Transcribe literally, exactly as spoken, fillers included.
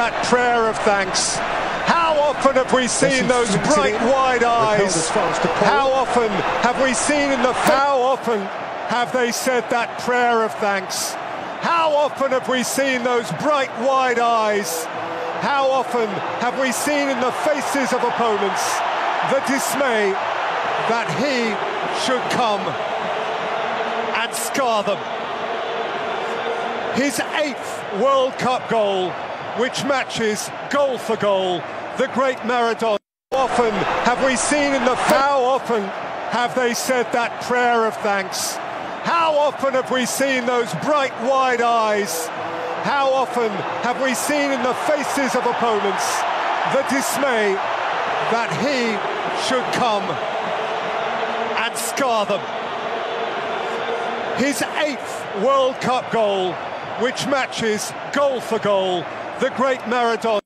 that prayer of thanks. How often have we seen those bright wide eyes? How often have we seen in the how often have they said that prayer of thanks? How often have we seen those bright wide eyes? How often have we seen in the faces of opponents the dismay that he should come and scar them? His eighth World Cup goal, which matches goal for goal the great Maradona. How often have we seen in the how often have they said that prayer of thanks? How often have we seen those bright wide eyes? How often have we seen in the faces of opponents the dismay that he should come and scar them? His eighth World Cup goal, which matches goal for goal the great Maradona.